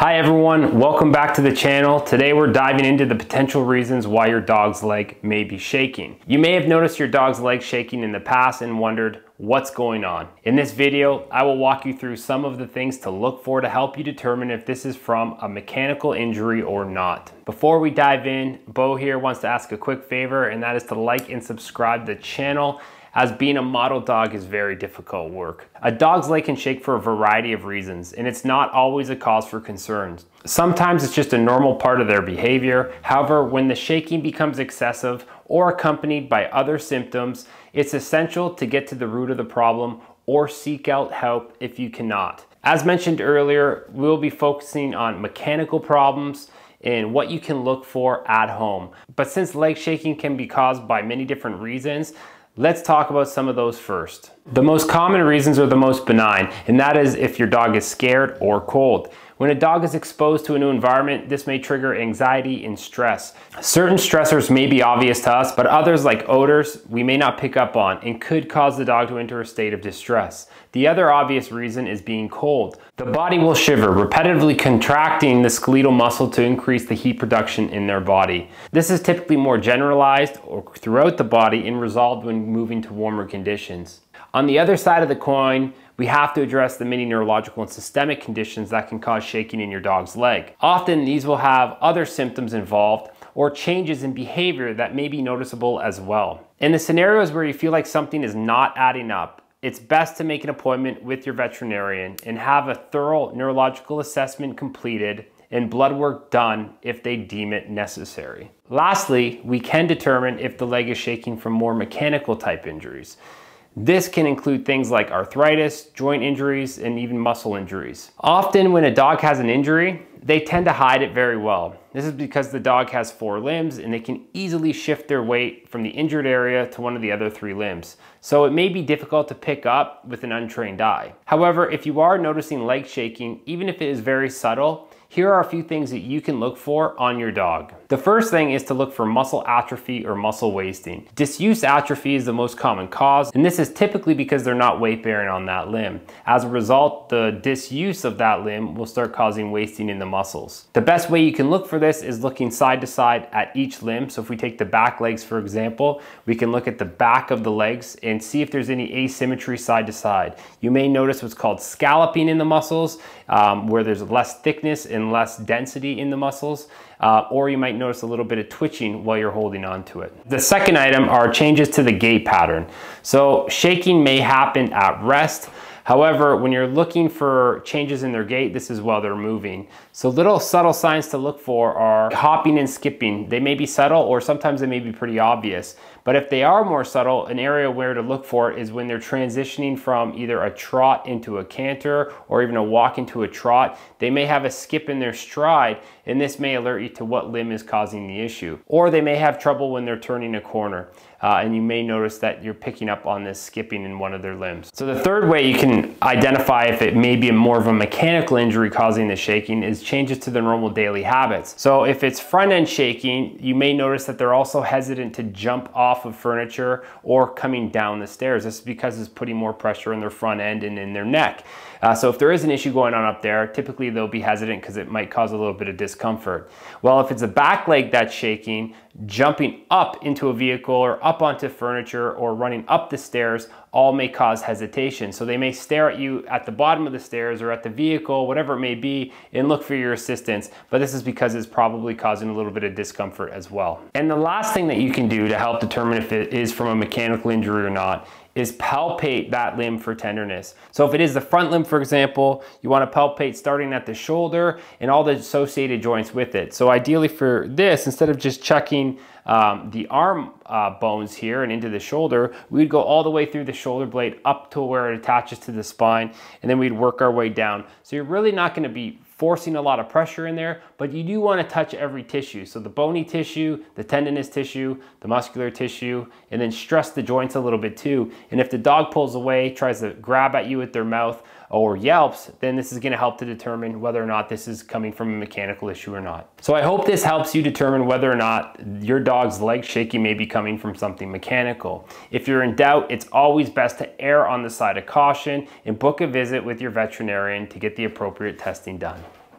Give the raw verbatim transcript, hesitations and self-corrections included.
Hi everyone, welcome back to the channel. Today we're diving into the potential reasons why your dog's leg may be shaking. You may have noticed your dog's leg shaking in the past and wondered what's going on. In this video, I will walk you through some of the things to look for to help you determine if this is from a mechanical injury or not. Before we dive in, Bo here wants to ask a quick favor, and that is to like and subscribe to the channel, as being a model dog is very difficult work. A dog's leg can shake for a variety of reasons, and it's not always a cause for concern. Sometimes it's just a normal part of their behavior. However, when the shaking becomes excessive or accompanied by other symptoms, it's essential to get to the root of the problem or seek out help if you cannot. As mentioned earlier, we'll be focusing on mechanical problems and what you can look for at home. But since leg shaking can be caused by many different reasons, let's talk about some of those first. The most common reasons are the most benign, and that is if your dog is scared or cold. When a dog is exposed to a new environment, this may trigger anxiety and stress. Certain stressors may be obvious to us, but others like odors, we may not pick up on and could cause the dog to enter a state of distress. The other obvious reason is being cold. The body will shiver, repetitively contracting the skeletal muscle to increase the heat production in their body. This is typically more generalized or throughout the body and resolved when moving to warmer conditions. On the other side of the coin, we have to address the many neurological and systemic conditions that can cause shaking in your dog's leg. Often these will have other symptoms involved or changes in behavior that may be noticeable as well. In the scenarios where you feel like something is not adding up, it's best to make an appointment with your veterinarian and have a thorough neurological assessment completed and blood work done if they deem it necessary. Lastly, we can determine if the leg is shaking from more mechanical type injuries. This can include things like arthritis, joint injuries, and even muscle injuries. Often when a dog has an injury, they tend to hide it very well. This is because the dog has four limbs and they can easily shift their weight from the injured area to one of the other three limbs. So it may be difficult to pick up with an untrained eye. However, if you are noticing leg shaking, even if it is very subtle, here are a few things that you can look for on your dog. The first thing is to look for muscle atrophy or muscle wasting. Disuse atrophy is the most common cause, and this is typically because they're not weight bearing on that limb. As a result, the disuse of that limb will start causing wasting in the muscles. The best way you can look for this is looking side to side at each limb. So if we take the back legs, for example, we can look at the back of the legs and see if there's any asymmetry side to side. You may notice what's called scalloping in the muscles, um, where there's less thickness and less density in the muscles, uh, or you might notice a little bit of twitching while you're holding on to it. The second item are changes to the gait pattern. So shaking may happen at rest. However, when you're looking for changes in their gait, this is while they're moving. So little subtle signs to look for are hopping and skipping. They may be subtle, or sometimes they may be pretty obvious. But if they are more subtle, an area where to look for is when they're transitioning from either a trot into a canter or even a walk into a trot. They may have a skip in their stride, and this may alert you to what limb is causing the issue. Or they may have trouble when they're turning a corner, uh, and you may notice that you're picking up on this skipping in one of their limbs. So the third way you can identify if it may be more of a mechanical injury causing the shaking is changes to their normal daily habits. So if it's front end shaking, you may notice that they're also hesitant to jump off Off of furniture or coming down the stairs. This is because it's putting more pressure on their front end and in their neck. Uh, so if there is an issue going on up there, typically they'll be hesitant because it might cause a little bit of discomfort. Well, if it's a back leg that's shaking, jumping up into a vehicle or up onto furniture or running up the stairs all may cause hesitation. So they may stare at you at the bottom of the stairs or at the vehicle, whatever it may be, and look for your assistance. But this is because it's probably causing a little bit of discomfort as well. And the last thing that you can do to help determine if it is from a mechanical injury or not is palpate that limb for tenderness. So if it is the front limb, for example, you want to palpate starting at the shoulder and all the associated joints with it. So ideally for this, instead of just checking um, the arm uh, bones here and into the shoulder, we'd go all the way through the shoulder blade up to where it attaches to the spine, and then we'd work our way down. So you're really not going to be forcing a lot of pressure in there, but you do want to touch every tissue. So the bony tissue, the tendinous tissue, the muscular tissue, and then stress the joints a little bit too. And if the dog pulls away, tries to grab at you with their mouth or yelps, then this is going to help to determine whether or not this is coming from a mechanical issue or not. So I hope this helps you determine whether or not your dog's leg shaking may be coming from something mechanical. If you're in doubt, it's always best to err on the side of caution and book a visit with your veterinarian to get the appropriate testing done.